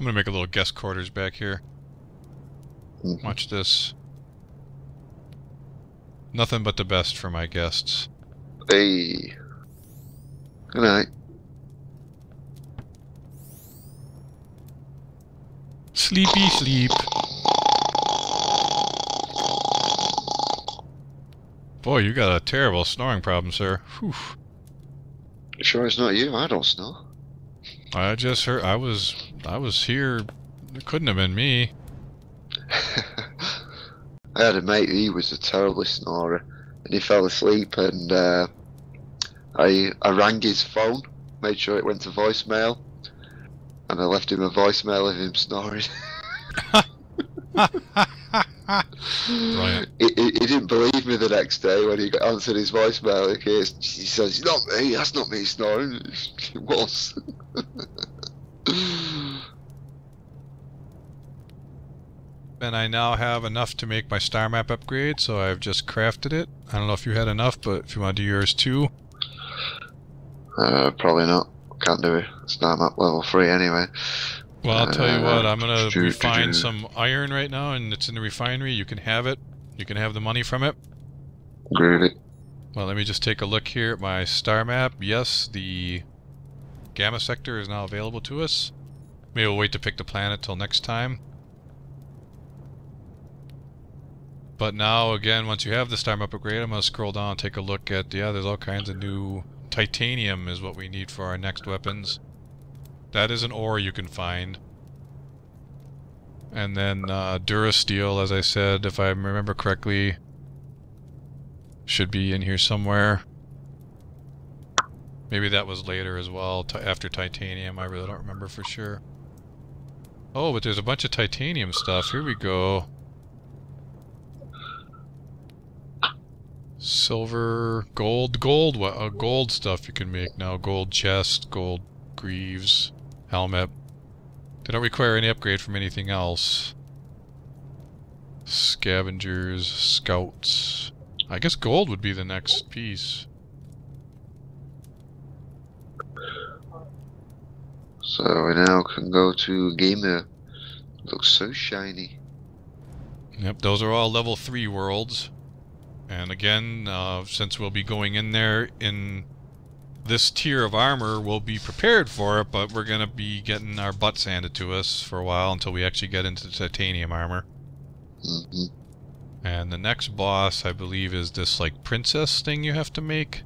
I'm gonna make a little guest quarters back here. Mm-hmm. Watch this. Nothing but the best for my guests. Hey. Good night. Sleepy sleep. Boy, you got a terrible snoring problem, sir. Whew. You sure it's not you? I don't snore. I just heard. I was here. It couldn't have been me. I had a mate, he was a terrible snorer, and he fell asleep, and I rang his phone, made sure it went to voicemail, and I left him a voicemail of him snoring. Right. He didn't believe me the next day when he answered his voicemail. He says, "Not me, that's not me snoring." It was. And I now have enough to make my star map upgrade, so I've just crafted it. I don't know if you had enough, but if you want to do yours too. Probably not. Can't do it. Star map level 3 anyway. Well, I'll tell you what, I'm going to refine some iron right now, and it's in the refinery. You can have it. You can have the money from it. Groovy. Well, let me just take a look here at my star map. Yes, the Gamma Sector is now available to us. Maybe we'll wait to pick the planet till next time. But now, again, once you have the star map upgrade, I'm going to scroll down and take a look at, yeah, there's all kinds of new... Titanium is what we need for our next weapons. That is an ore you can find. And then Durasteel, as I said, if I remember correctly, should be in here somewhere. Maybe that was later as well, after Titanium. I really don't remember for sure. Oh, but there's a bunch of Titanium stuff. Here we go. Silver, gold stuff you can make now. Gold chest, gold greaves, helmet. They don't require any upgrade from anything else. Scavengers, scouts. I guess gold would be the next piece. So we now can go to Gamer. Looks so shiny. Yep, those are all level 3 worlds. And again, since we'll be going in there in this tier of armor, we'll be prepared for it, but we're going to be getting our butts handed to us for a while until we actually get into titanium armor. Mm-hmm. And the next boss, I believe, is this, like, princess thing you have to make.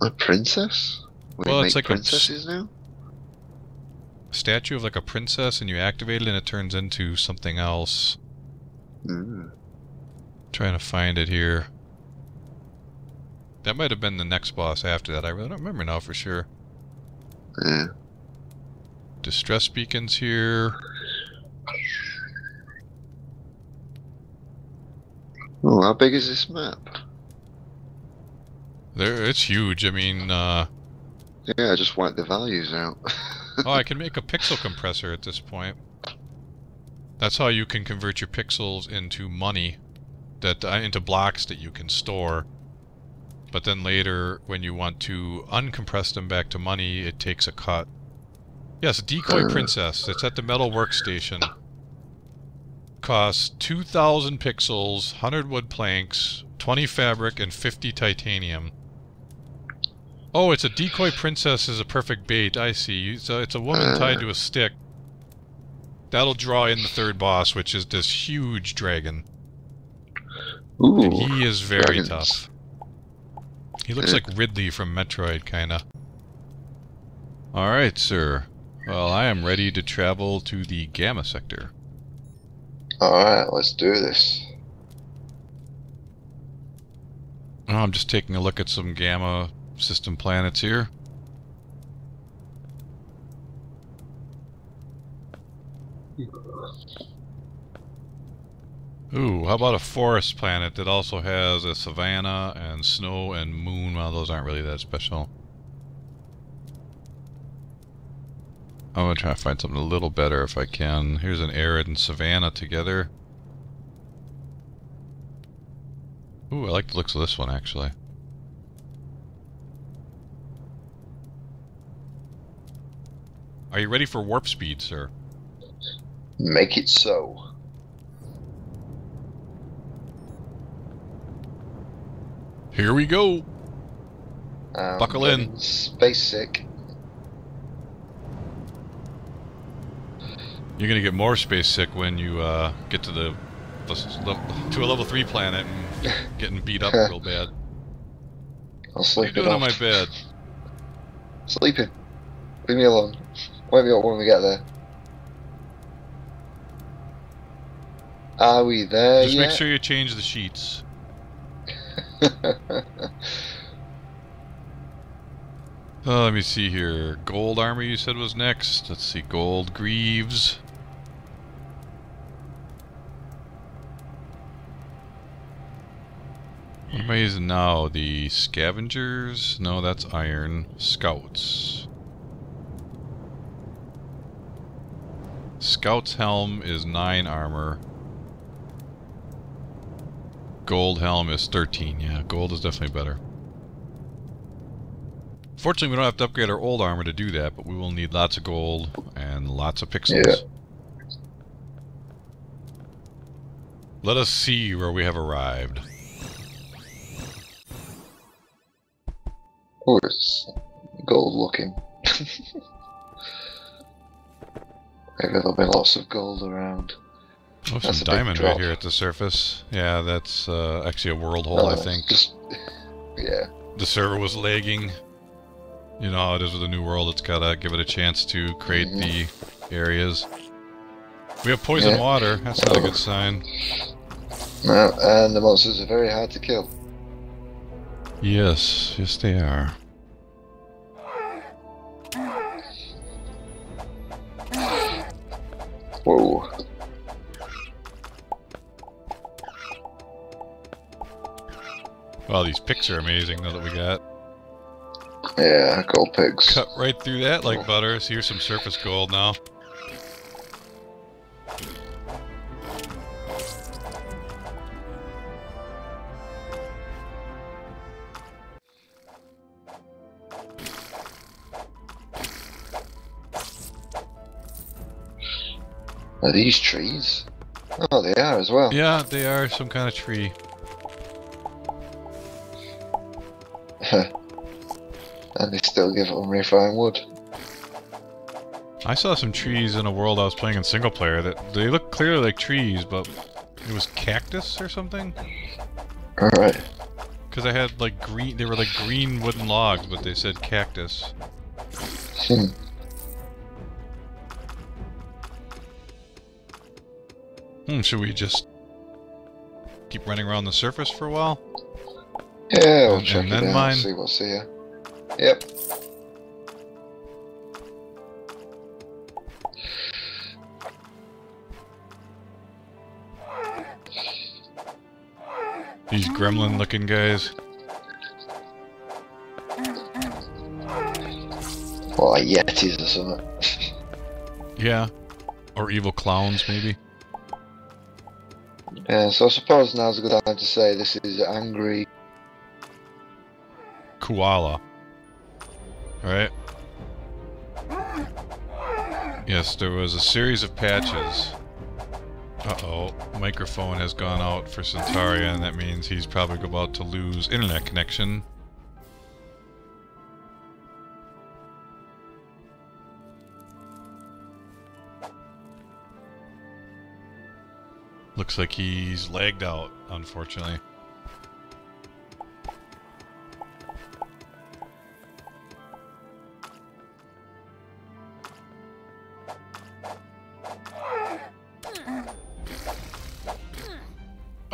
A princess? Well, it's like princesses now? Statue of, like, a princess, and you activate it, and it turns into something else. Mm. Trying to find it here. That might have been the next boss after that. I really don't remember now for sure. Yeah. Distress beacons here. Oh, how big is this map? There, it's huge. I mean, yeah, I just wiped the values out. Oh, I can make a pixel compressor at this point. That's how you can convert your pixels into money. Into blocks that you can store, but then later when you want to uncompress them back to money, it takes a cut. Yes, Decoy Princess. It's at the metal workstation. Costs 2,000 pixels, 100 wood planks, 20 fabric, and 50 titanium. Oh, it's a Decoy Princess is a perfect bait. I see. So it's a woman tied to a stick. That'll draw in the third boss, which is this huge dragon. Ooh, and he is very tough. He looks like Ridley from Metroid, kinda. Alright, sir. Well, I am ready to travel to the Gamma Sector. Alright, let's do this. Oh, I'm just taking a look at some Gamma system planets here. Ooh, how about a forest planet that also has a savanna and snow and moon? Well, those aren't really that special. I'm going to try to find something a little better if I can. Here's an arid and savanna together. Ooh, I like the looks of this one, actually. Are you ready for warp speed, sir? Make it so. Here we go. Buckle in. Space sick. You're gonna get more space sick when you get to a level 3 planet and getting beat up real bad. I'll sleep. What are you doing on my bed? Sleeping. Leave me alone. Wake me up when we get there. Are we there yet? Just make sure you change the sheets. Oh, let me see here. Gold armor you said was next. Let's see. Gold greaves. What am I using now? The scavengers? No, that's iron. Scouts. Scout's helm is 9 armor. Gold helm is 13. Yeah, gold is definitely better. Fortunately, we don't have to upgrade our old armor to do that, but we will need lots of gold and lots of pixels. Yeah. Let us see where we have arrived. Oh, it's gold looking. Maybe there'll be lots of gold around. Oh, that's some diamond right here at the surface. Yeah, that's actually a world hole, I think. Just, yeah. The server was lagging. You know how it is with a new world, it's gotta give it a chance to create the areas. We have poison water, that's not a good sign. No, and the monsters are very hard to kill. Yes, yes they are. Whoa. Wow, these pigs are amazing though that we got. Yeah, gold pigs. Cut right through that like butter. So here's some surface gold now. Are these trees? Oh, they are as well. Yeah, they are some kind of tree. And they still give unrefined wood. I saw some trees in a world I was playing in single player that they look clearly like trees, but it was cactus or something. All right. Because I had like green, they were like green wooden logs, but they said cactus. Hmm. Should we just keep running around the surface for a while? Yeah, we'll check it out and see what's here. Yep. These gremlin-looking guys. Or like yetis or something. Yeah. Or evil clowns, maybe. Yeah, so I suppose now's a good time to say this is angry... koala. Alright. Yes, there was a series of patches. Uh-oh. Microphone has gone out for Centaurian. That means he's probably about to lose internet connection. Looks like he's lagged out, unfortunately.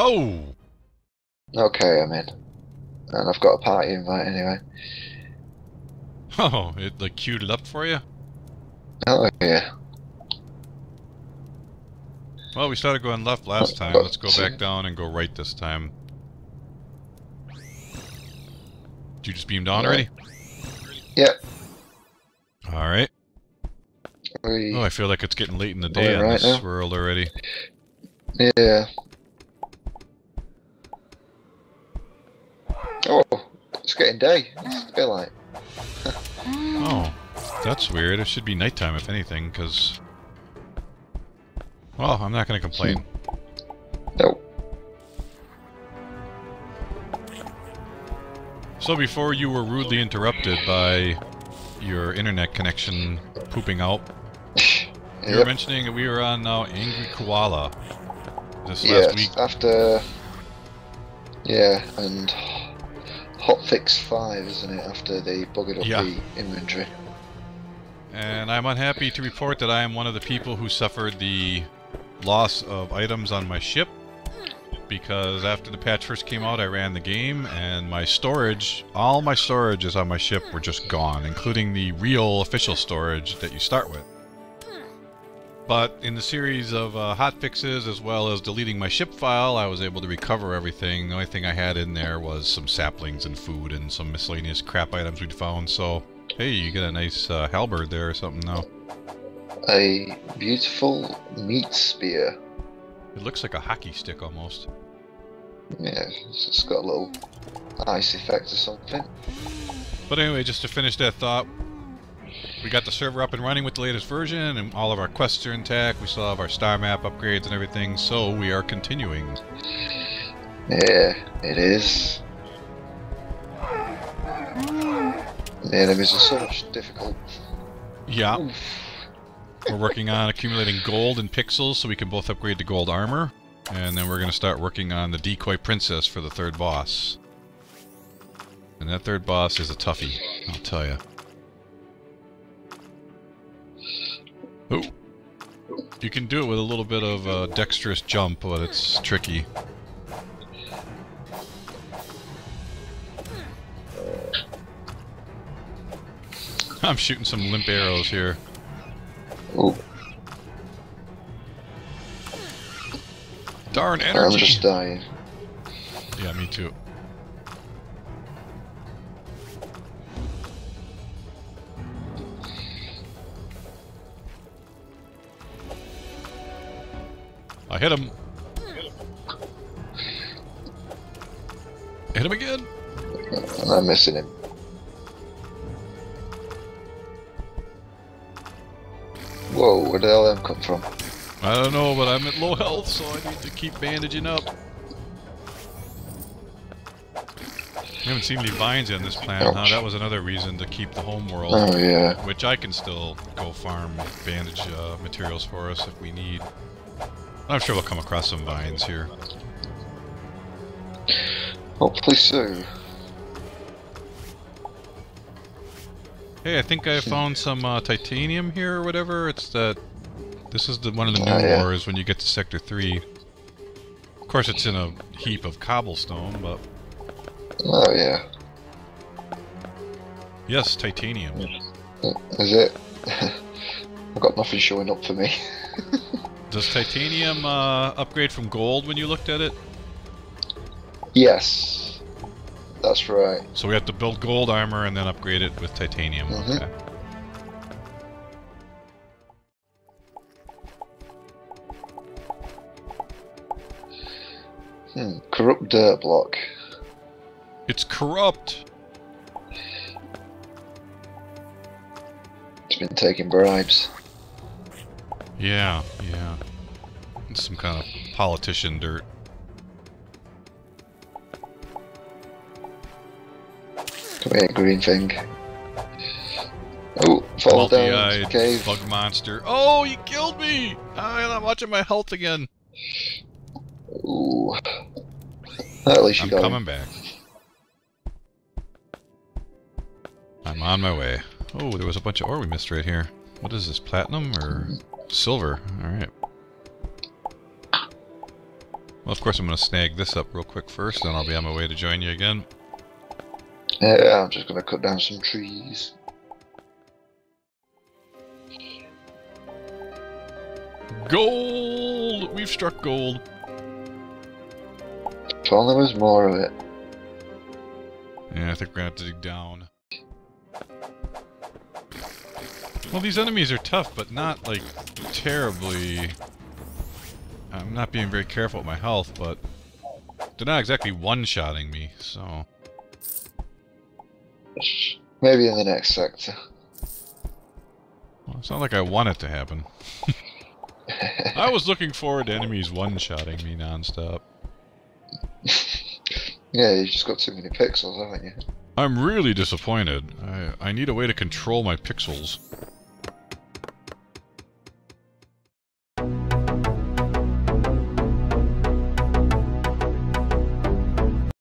Oh! Okay, I'm in. And I've got a party invite anyway. Oh, it like queued it up for you? Oh, yeah. Well, we started going left last time. Let's go back down and go right this time. Did you just beam down already? Yep. Alright. Oh, I feel like it's getting late in the day on this world already. Yeah. Oh, it's getting day. It's daylight. Oh. That's weird. It should be nighttime, if anything, because... Well, I'm not going to complain. Nope. So before you were rudely interrupted by your internet connection pooping out, you were mentioning that we were on now Angry Koala this last week. After... Yeah, and Hotfix 5, isn't it, after they buggered up the inventory. And I'm unhappy to report that I am one of the people who suffered the loss of items on my ship, because after the patch first came out I ran the game and my storage, all my storages on my ship were just gone, including the real official storage that you start with. But in the series of hotfixes, as well as deleting my ship file, I was able to recover everything. The only thing I had in there was some saplings and food and some miscellaneous crap items we'd found, so... Hey, you got a nice halberd there or something now. A beautiful meat spear. It looks like a hockey stick almost. Yeah, it's just got a little ice effect or something. But anyway, just to finish that thought, we got the server up and running with the latest version, and all of our quests are intact. We still have our star map upgrades and everything, so we are continuing. Yeah, it is. The enemies are so much difficult. Yeah. Oof. We're working on accumulating gold and pixels so we can both upgrade to gold armor. And then we're going to start working on the Decoy Princess for the third boss. And that third boss is a toughie, I'll tell ya. Ooh. You can do it with a little bit of a dexterous jump, but it's tricky. I'm shooting some limp arrows here. Ooh. Darn energy! I'm just dying. Yeah, me too. I hit him! Hit him again! I'm missing him. Whoa, where the hell did that come from? I don't know, but I'm at low health, so I need to keep bandaging up. You haven't seen any vines on this planet, huh? That was another reason to keep the homeworld. Oh, yeah. Which I can still go farm bandage materials for us if we need. I'm sure we'll come across some vines here. Hopefully so. Hey, I think I found some titanium here or whatever. It's that. This is the one of the new wars when you get to Sector 3. Of course, it's in a heap of cobblestone, but. Oh yeah. Yes, titanium. Is it? I've got nothing showing up for me. Does titanium upgrade from gold when you looked at it? Yes. That's right. So we have to build gold armor and then upgrade it with titanium. Mm-hmm. Okay. Corrupt dirt block. It's corrupt. It's been taking bribes. Yeah, yeah. It's some kind of politician dirt. Come here, green thing. Oh, fall down, cave. Bug monster. Oh, you killed me! And I'm watching my health again. Ooh. At least you got him. I'm coming back. I'm on my way. Oh, there was a bunch of ore we missed right here. What is this, platinum or silver? Alright. Well, of course I'm going to snag this up real quick first, then I'll be on my way to join you again. Yeah, I'm just gonna cut down some trees. Gold! We've struck gold. If only there was more of it. Yeah, I think we're gonna have to dig down. Well, these enemies are tough, but not, like, terribly... I'm not being very careful with my health, but... They're not exactly one-shotting me, so... Maybe in the next sector. It's not like I want it to happen. I was looking forward to enemies one-shotting me non-stop. Yeah, you've just got too many pixels, haven't you? I'm really disappointed. I need a way to control my pixels.